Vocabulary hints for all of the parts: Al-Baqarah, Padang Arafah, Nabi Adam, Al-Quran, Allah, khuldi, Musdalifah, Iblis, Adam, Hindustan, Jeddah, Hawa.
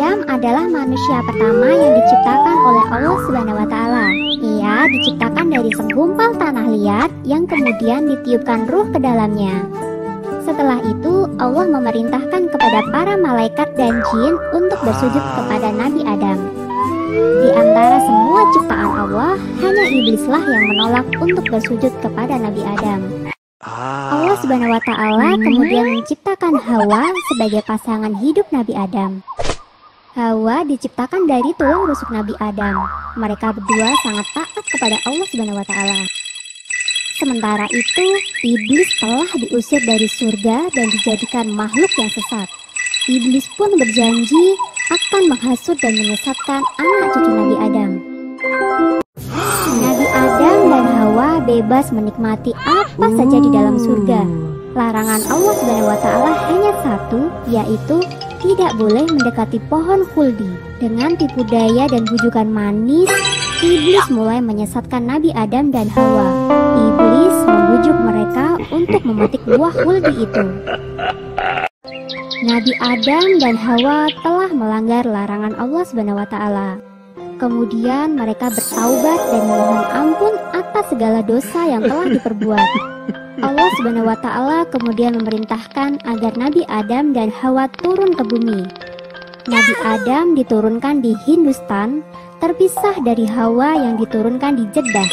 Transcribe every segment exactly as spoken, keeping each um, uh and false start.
Adam adalah manusia pertama yang diciptakan oleh Allah subhanahu wa taala. Ia diciptakan dari segumpal tanah liat yang kemudian ditiupkan ruh ke dalamnya. Setelah itu, Allah memerintahkan kepada para malaikat dan jin untuk bersujud kepada Nabi Adam. Di antara semua ciptaan Allah, hanya iblislah yang menolak untuk bersujud kepada Nabi Adam. Allah subhanahu wa ta'ala kemudian menciptakan Hawa sebagai pasangan hidup Nabi Adam. Hawa diciptakan dari tulang rusuk Nabi Adam. Mereka berdua sangat taat kepada Allah subhanahu wa ta'ala. Sementara itu, iblis telah diusir dari surga dan dijadikan makhluk yang sesat. Iblis pun berjanji akan menghasut dan menyesatkan anak cucu Nabi Adam. Nabi Adam dan Hawa bebas menikmati apa saja di dalam surga. Larangan Allah subhanahu wa taala hanya satu, yaitu tidak boleh mendekati pohon khuldi. Dengan tipu daya dan bujukan manis, iblis mulai menyesatkan Nabi Adam dan Hawa. Iblis membujuk mereka untuk memetik buah khuldi itu. Nabi Adam dan Hawa telah melanggar larangan Allah subhanahu wa taala. Kemudian mereka bertaubat dan memohon ampun atas segala dosa yang telah diperbuat. Allah subhanahu wa taala kemudian memerintahkan agar Nabi Adam dan Hawa turun ke bumi. Nabi Adam diturunkan di Hindustan, terpisah dari Hawa yang diturunkan di Jeddah.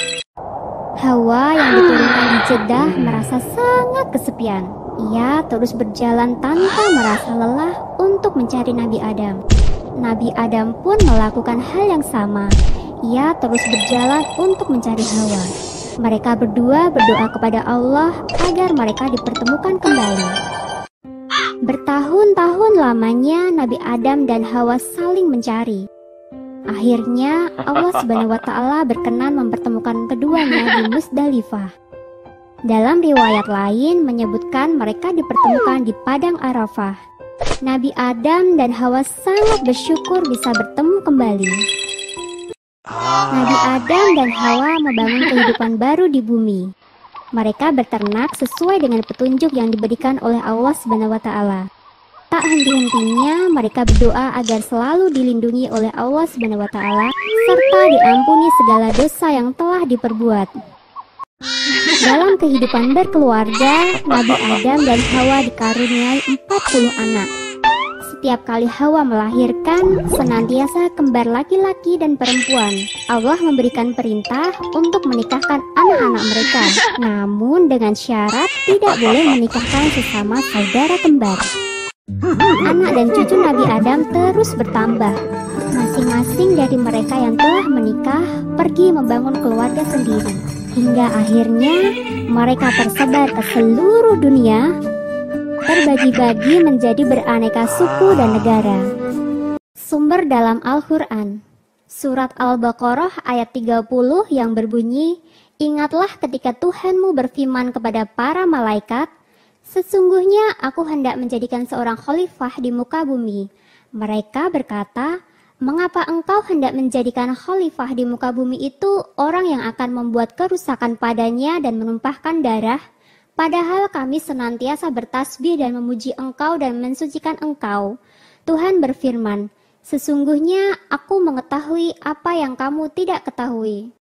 Hawa yang diturunkan di Jeddah merasa sangat kesepian. Ia terus berjalan tanpa merasa lelah untuk mencari Nabi Adam. Nabi Adam pun melakukan hal yang sama. Ia terus berjalan untuk mencari Hawa. Mereka berdua berdoa kepada Allah agar mereka dipertemukan kembali. Bertahun-tahun lamanya Nabi Adam dan Hawa saling mencari. Akhirnya Allah subhanahu wa taala berkenan mempertemukan keduanya di Musdalifah. Dalam riwayat lain menyebutkan mereka dipertemukan di Padang Arafah. Nabi Adam dan Hawa sangat bersyukur bisa bertemu kembali. Nabi Adam dan Hawa membangun kehidupan baru di bumi. Mereka beternak sesuai dengan petunjuk yang diberikan oleh Allah subhanahu wa taala. Tak henti-hentinya mereka berdoa agar selalu dilindungi oleh Allah subhanahu wa taala serta diampuni segala dosa yang telah diperbuat. Dalam kehidupan berkeluarga, Nabi Adam dan Hawa dikaruniai empat puluh anak. Setiap kali Hawa melahirkan, senantiasa kembar laki-laki dan perempuan. Allah memberikan perintah untuk menikahkan anak-anak mereka, namun dengan syarat tidak boleh menikahkan sesama saudara kembar. Anak dan cucu Nabi Adam terus bertambah. Masing-masing dari mereka yang telah menikah pergi membangun keluarga sendiri. Hingga akhirnya mereka tersebar ke seluruh dunia, terbagi-bagi menjadi beraneka suku dan negara. Sumber dalam Al-Quran, Surat Al-Baqarah ayat tiga puluh yang berbunyi, "Ingatlah ketika Tuhanmu berfirman kepada para malaikat, sesungguhnya aku hendak menjadikan seorang khalifah di muka bumi." Mereka berkata, "Mengapa engkau hendak menjadikan khalifah di muka bumi itu orang yang akan membuat kerusakan padanya dan menumpahkan darah? Padahal kami senantiasa bertasbih dan memuji engkau dan mensucikan engkau." Tuhan berfirman, "Sesungguhnya aku mengetahui apa yang kamu tidak ketahui."